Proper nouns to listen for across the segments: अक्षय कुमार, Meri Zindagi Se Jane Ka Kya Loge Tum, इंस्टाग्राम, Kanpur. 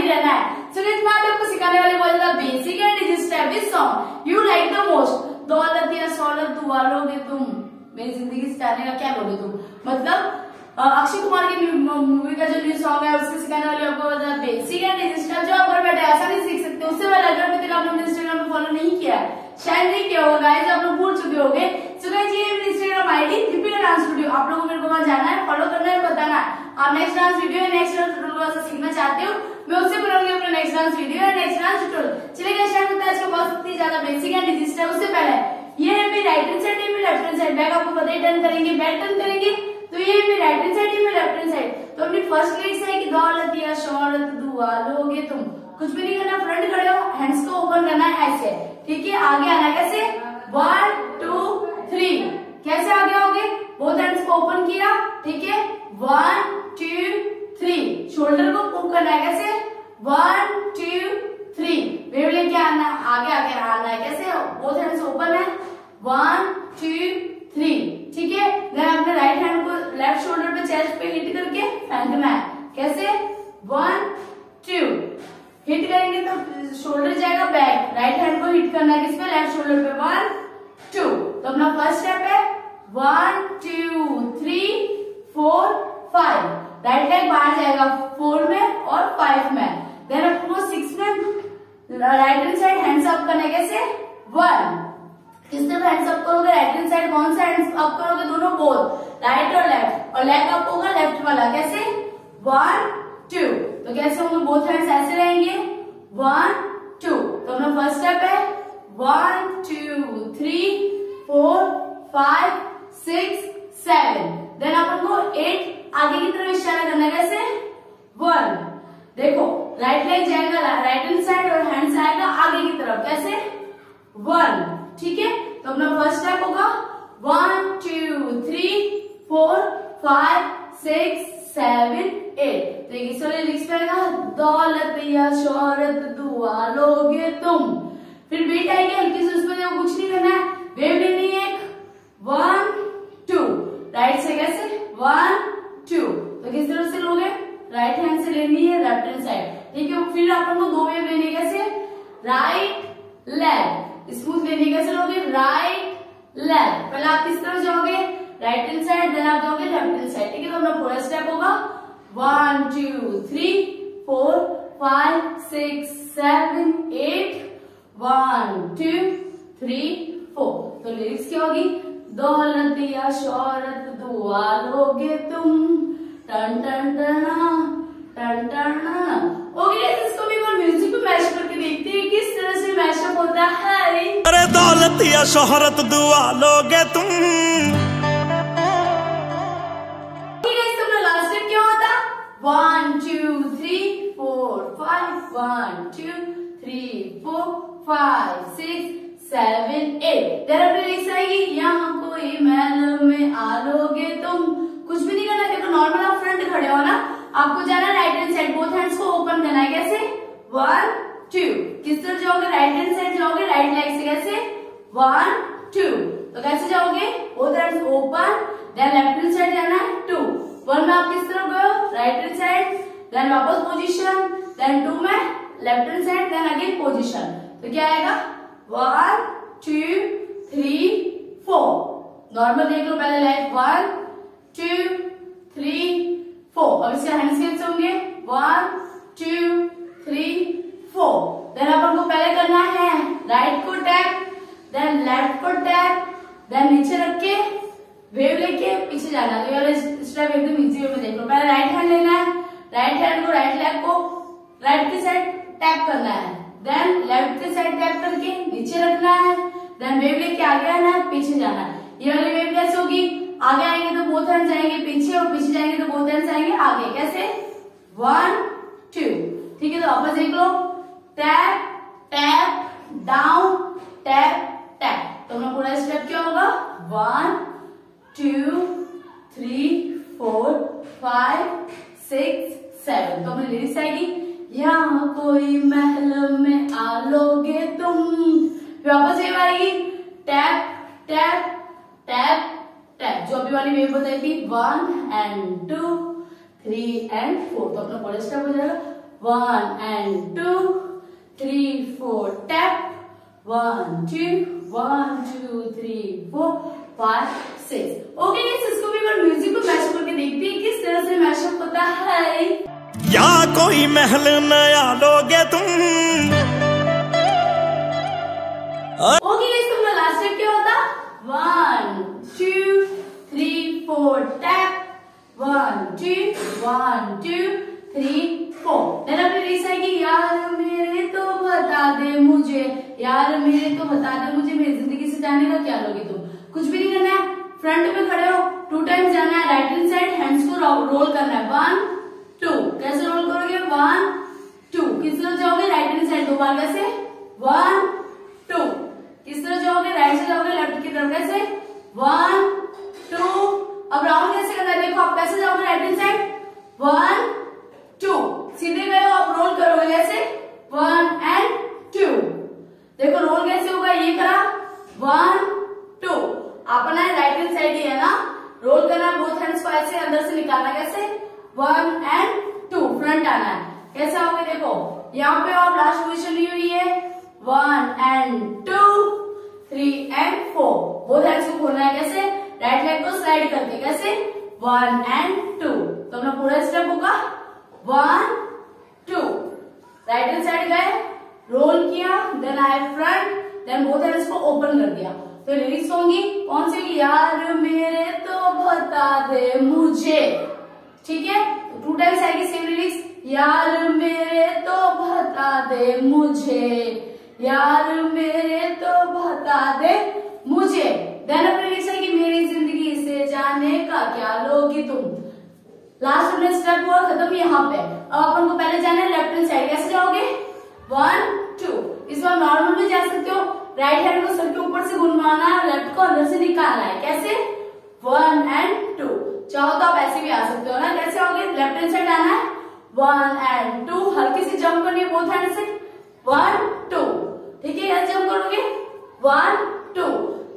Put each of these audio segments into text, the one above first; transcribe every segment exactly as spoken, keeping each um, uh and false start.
ही रहना है। चलिए इसमें आज आपको सिखाने वाले बहुत ज्यादा basic and easy step with song you like the most. दौलत या सौलत दुआ लोगे तुम, मेरी जिंदगी से जाने का क्या लोगे तुम। मतलब अक्षय कुमार की मूवी का जो न्यू सॉन्ग है उसके सिखाने वाले आपको बहुत ज्यादा बेसिक एंड इजी स्टेप जो आप घर बैठे आसानी से सीख सकते हो। उससे पहले अगर अभी तक आप लोगों ने इंस्टाग्राम पे फॉलो नहीं किया है, शायद नहीं किया होगा गाइस, आप लोग भूल चुके होंगे। सो गाइस ये मेरी इंस्टाग्राम ID repeat dance video, आप लोगों को मेरे को वहां जाना है, फॉलो करना है, बताना है आप next dance video next dance tutorial से सीखना चाहते हो। मैं उससे बनाऊंगी अपना नेक्स्ट डांस वीडियो है नेक्स्ट डांस ट्यूटोरियल। चलिए गाइस स्टार्ट करते हैं इसको, बहुत ही ज्यादा बेसिक एंड इजी स्टेप। उससे पहले ये है मेरी राइट हैंड साइड, ये मेरी लेफ्ट हैंड साइड। बैक आपको पता है टर्न करेंगे, बैक टर्न करेंगे तो ये मेरी राइट हैंड साइड, ये मेरी लेफ्ट हैंड साइड। तो अपनी फर्स्ट लेग से कि दौलत या शौहरत दुआ लोगे तुम, कुछ भी नहीं करना, फ्रंट खड़े हो, हैंड्स को ओपन करना है ऐसे, ठीक है। आगे आना कैसे, वन टू थ्री, कैसे आगे आओगे, बोथ हैंड्स को ओपन किया, ठीक है, वन टू थ्री। शोल्डर को पुश करना है कैसे, वन टू थ्री। वेव लेके आना, आगे आगे आना है कैसे, बोथ हैंड्स ओपन है, वन टू थ्री, ठीक है। देन अपने राइट हैंड को लेफ्ट शोल्डर पे चेस्ट पे हिट करके फेंकना है कैसे, वन टू। हिट करेंगे तो शोल्डर जाएगा बैक, राइट हैंड को हिट करना है किस पे, लेफ्ट शोल्डर पे, वन टू। तो अपना फर्स्ट स्टेप है one two three four five. Right leg बाहर जाएगा फोर में और फाइव में। देन आपको सिक्स में right hand side hands up करना कैसे, वन। किस तरफ हैंड्स अप करोगे, राइट हैंड साइड, कौन सा हैंड्स अप करोगे, दोनों बोथ राइट और लेफ्ट, और लेग अप होगा लेफ्ट वाला कैसे, वन टू। तो कैसे होंगे, बोथ हैंड्स ऐसे रहेंगे, वन टू। तो अपना फर्स्ट स्टेप है one two three four five six seven. Then अपन को एट आगे की तरफ इशारा करना कैसे, वन। देखो राइट लेग जाएगा राइट हैंड साइड और हैंड आएगा आगे की तरफ कैसे, वन, ठीक है। तो अपना फर्स्ट स्टेप होगा one two three four five six seven eight. तो इस वाले लिख पाएगा दौलत या शोहरत दुआ लोगे तुम। फिर बीट आएगी हल्की से, उसमें देखो कुछ नहीं करना है, वेव लेनी है एक, वन टू, राइट से कैसे, वन टू। तो किस तरफ से लोगे, राइट हैंड से लेनी है लेफ्ट हैंड साइड, ठीक है। फिर आप लोगों को दो वेव लेने कैसे, राइट लेफ्ट। स्मूथ लेने कैसे लोगे, राइट लेफ्ट। पहले आप किस तरफ जाओगे, राइट हैंड साइड, देन आप जाओगे लेफ्ट हैंड साइड, ठीक है। तो अपना पूरा स्टेप होगा one two three four five six seven eight, one two three four. तो लिरिक्स क्या होगी, दौलत या शौहरत दुआ लोगे तुम, टन टन टन टन टन। ओके इसको भी और म्यूजिक पे मैश करके देखते हैं किस तरह से मैशअप होता है। अरे दौलत या शौहरत दुआ लोगे तुम, ठीक है। इसका लास्ट स्टेप क्या होता, one two three four five, one two three four five six seven eight. Lyrics आएगी, यहाँ कोई महल में आलोगे तुम, कुछ भी नहीं करना। देखो नॉर्मल आप फ्रंट खड़े हो ना, आपको जाना right hand side, both hands को ओपन करना है कैसे, वन टू। किस तरफ जाओगे, राइट हैंड साइड जाओगे, राइट लेग से कैसे, वन टू। तो कैसे जाओगे, both hands open, then left hand side जाना है, टू। वन में आप किस तरफ गए, राइट हैंड साइड, देन वापस पोजिशन, देन टू में left hand side, then again position. तो क्या आएगा, one two three four. Normal देख लो पहले like, one two three four. अब इसके हैंड स्केप्स होंगे, one two three four. Then अपन को पहले करना है राइट को टैप, देन लेफ्ट को टैप, देन नीचे रख के वेव लेके पीछे जाना। तो वाला स्टेप एकदम इजी वे में देख लो, पहले राइट हैंड लेना है, राइट हैंड को राइट लेग को राइट की साइड टैप करना है, देन लेफ्ट के साइड टैप करके नीचे रखना है, देन वेव लेके आगे आना है, पीछे जाना है। ये वाली वेव कैसे होगी, आगे आएंगे तो बोथ हैंड्स आएंगे पीछे, और पीछे जाएंगे तो बोथ हैंड्स आएंगे आगे कैसे, वन टू, ठीक है। तो वापस देख लो, tap tap down tap tap. तो अपना पूरा स्टेप क्या होगा, one two three four five six seven. तो अपनी लिरिक्स आएगी, यहाँ कोई महल में आलोगे तुम। वापस ये आएगी टैप टैप टैप टैप, जो अभी वाली वेव बताई थी, one and two three and four. तो अपना पूरा स्टेप हो जाएगा One and two, three, four. Tap. One, two, one, two, three, four, five, six. Okay, guys, इसको भी बार म्यूजिक को मैशअप करके देखते हैं किस तरह से मैशअप होता है। या कोई महल नया लोगे तुम। Okay, guys, तुमने लास्ट में क्या होता? One, two, three, four. Tap. One, two, one, two, three, four. मैंने अपने लिखा है कि यार मेरे तो बता दे मुझे, यार मेरे तो बता दे मुझे मेरी जिंदगी से जाने का क्या लोगे तुम। कुछ भी नहीं करना है, फ्रंट में खड़े हो, टू टाइम्स जाना है, राइट हैंड साइड हैंड्स को रोल करना है। वन टू, कैसे रोल करोगे? वन टू, किस तरफ जाओगे? Right hand side. दो बार कैसे? वन टू, किस तरफ जाओगे? राइट से जाओगे, लेफ्ट की तरफ कैसे? One to. अब राउंड कैसे करना है? देखो आप कैसे जाओगे? Right hand side. One two, सीधे गए हो आप, रोल करोगे कैसे? One and two. देखो रोल कैसे होगा, ये करा वन टू, अपना राइट हैंड साइड ही है ना, रोल करना, बोथ हैंड्स को ऐसे अंदर से निकालना कैसे? वन एंड टू, फ्रंट आना है। कैसे आओगे? देखो यहाँ पे आप लास्ट पोजिशन ली हुई है, one and two, three and four, both hands को खोलना है कैसे? राइट लेग को स्लाइड करके कैसे? One and two. तो अपना पूरा स्टेप होगा one two, right hand side गए, रोल किया, देन आए फ्रंट, देन बोथ हैंड्स को ओपन कर दिया। तो लिरिक्स होंगी कौन सी? यार मेरे तो बता दे मुझे, ठीक है? टू टाइम्स आएगी सेम लिरिक्स, यार मेरे तो बता दे मुझे, यार मेरे तो बता दे मुझे। देन अपने लिरिक्स है कि मेरी जिंदगी से जाने का क्या लोगी तुम। लास्ट में स्टेप हुआ खत्म यहाँ पे। अब अपन को पहले जाना है लेफ्ट हैंड साइड। कैसे जाओगे? वन टू, इस बार नॉर्मल भी जा सकते हो, राइट हैंड को सर के ऊपर से घुमाना है, लेफ्ट को अंदर से निकालना है कैसे? One and two. चाहो तो आप ऐसे भी आ सकते हो ना। कैसे आओगे? लेफ्ट हैंड साइड आना है, वन एंड टू, हल्की सी जंप करनी है बोथ हैंड से, वन टू, ठीक है? जंप करोगे वन टू,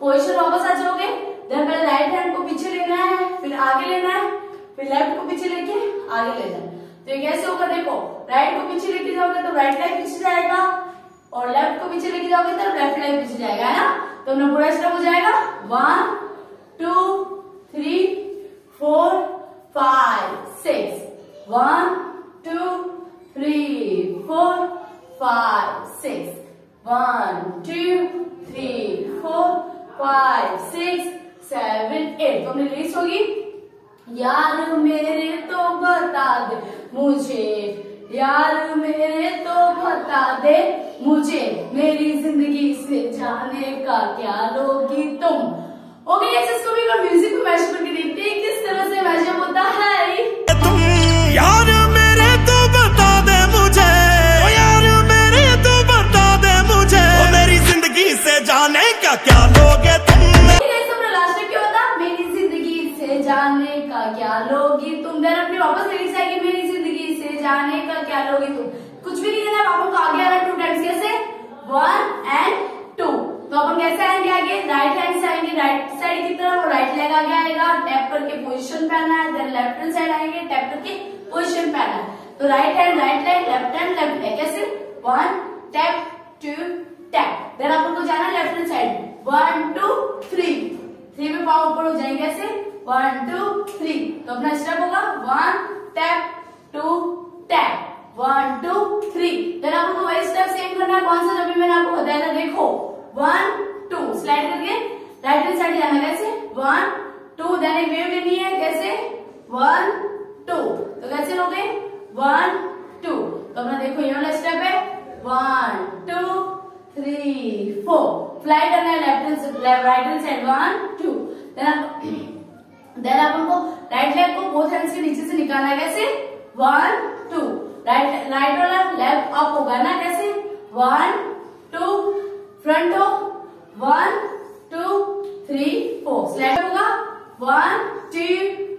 पोजिशन वापस आ जाओगे। देन पहले राइट हैंड को पीछे लेना है, फिर आगे लेना है, फिर लेफ्ट को पीछे लेके आगे ले जाए। तो ये कैसे होगा? देखो राइट को पीछे लेके जाओगे तो राइट लेग पीछे जाएगा, और लेफ्ट को पीछे लेके जाओगे तो लेफ्ट लेग पीछे जाएगा, है ना? तो अपना पूरा स्टेप हो जाएगा one two three four five six, one two three four five six, one two three four five six seven eight. तो अपनी लिस्ट होगी यार मेरे तो बता दे मुझे, यार मेरे तो बता दे मुझे, मेरी जिंदगी से जाने का क्या लोगी तुम। ओके गाइस, इसको भी और म्यूजिक को मैशअप करके देखते हैं किस तरह से मैशअप होता है। तुम यार मेरे तो बता दे मुझे, ओ यार मेरे तो बता दे मुझे, ओ मेरी जिंदगी से जाने का क्या लोगे तुम। गाइस अपना लास्ट में क्या होता? मेरी जिंदगी से जाने का क्या लोगी तुम। देन अपने वापस रिलीज आएगी मेरी जिंदगी से जाने का क्या लोगी तुम। कुछ भी नहीं करना, आपको आगे आना टू टाइम्स कैसे? One and two. तो अपन कैसे आएंगे आगे? राइट हैंड से आएंगे, राइट साइड की तरफ, राइट लेग आगे आएगा, टैप करके पोजीशन पे आना है। देन लेफ्ट हैंड साइड आएंगे, टैप करके पोजीशन पे आना है। तो right hand right leg, left hand left leg कैसे? One tap two tap. Then अपन को जाना है left hand side, one two three, three में पाँव ऊपर हो जाएंगे ऐसे, वन टू थ्री। तो अपना स्टेप होगा one tap two tap, one two three. Then आपको वही स्टेप सेम करना है कौन सा जो भी मैंने आपको बताया था। देखो वन टू, स्लाइड करके राइट हैंड साइड जाना कैसे? वन टू, देन एक वेव लेनी है कैसे? One two. तो कैसे लोगे? One two. तो अपना देखो ये वाला स्टेप है, one two three four, fly करना है लेफ्ट हैंड से right hand side, one two. Then आप हमको राइट लेग को बोथ हैंड्स के नीचे से निकालना है कैसे? वन टू, राइट राइट वाला लेफ्ट अप होगा ना कैसे? वन टू, फ्रंट हो, one two three four, slide होगा वन टू